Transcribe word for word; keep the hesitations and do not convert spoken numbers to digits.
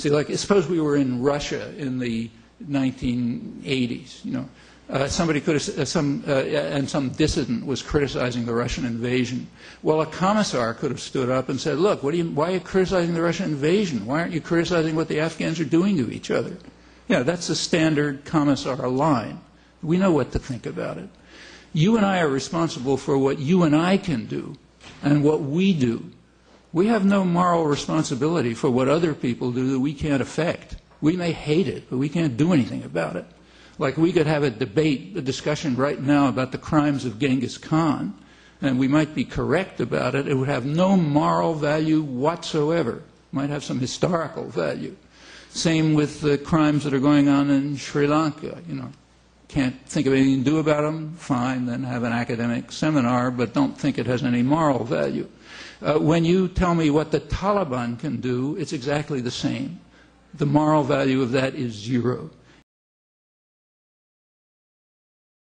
See, like, suppose we were in Russia in the nineteen eighties, you know, uh, somebody could have, uh, some, uh, and some dissident was criticizing the Russian invasion. Well, a commissar could have stood up and said, look, what do you, why are you criticizing the Russian invasion? Why aren't you criticizing what the Afghans are doing to each other? You know, that's the standard commissar line. We know what to think about it. You and I are responsible for what you and I can do and what we do. We have no moral responsibility for what other people do that we can't affect. We may hate it, but we can't do anything about it. Like, we could have a debate, a discussion right now about the crimes of Genghis Khan, and we might be correct about it. It would have no moral value whatsoever. It might have some historical value. Same with the crimes that are going on in Sri Lanka, you know. Can't think of anything to do about them, fine, then have an academic seminar, but don't think it has any moral value. Uh, when you tell me what the Taliban can do, it's exactly the same. The moral value of that is zero.